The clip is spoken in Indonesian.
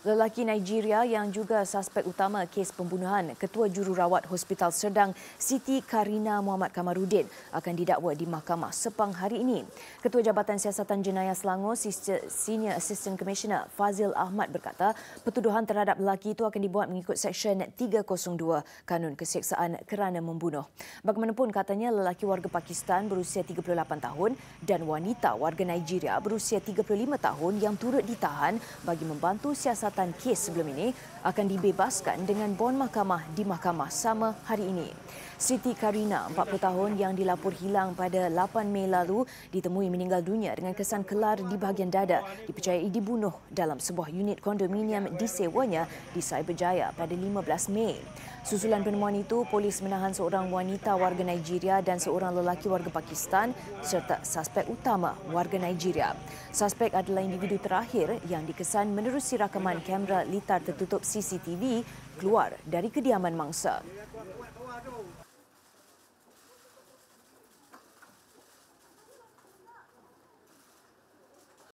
Lelaki Nigeria yang juga suspek utama kes pembunuhan Ketua Jururawat Hospital Serdang Siti Kharina Muhammad Kamarudin akan didakwa di Mahkamah Sepang hari ini. Ketua Jabatan Siasatan Jenayah Selangor, Senior Assistant Commissioner Fazil Ahmad berkata, pertuduhan terhadap lelaki itu akan dibuat mengikut Seksyen 302 Kanun Keseksaan kerana membunuh. Bagaimanapun katanya, lelaki warga Pakistan berusia 38 tahun dan wanita warga Nigeria berusia 35 tahun yang turut ditahan bagi membantu siasatan kes sebelum ini akan dibebaskan dengan bon mahkamah di mahkamah sama hari ini. Siti Kharina, 40 tahun yang dilaporkan hilang pada 8 Mei lalu ditemui meninggal dunia dengan kesan kelar di bahagian dada, dipercayai dibunuh dalam sebuah unit kondominium disewanya di Cyberjaya pada 15 Mei. Susulan penemuan itu, polis menahan seorang wanita warga Nigeria dan seorang lelaki warga Pakistan serta suspek utama warga Nigeria. Suspek adalah individu terakhir yang dikesan menerusi rakaman kamera litar tertutup CCTV keluar dari kediaman mangsa.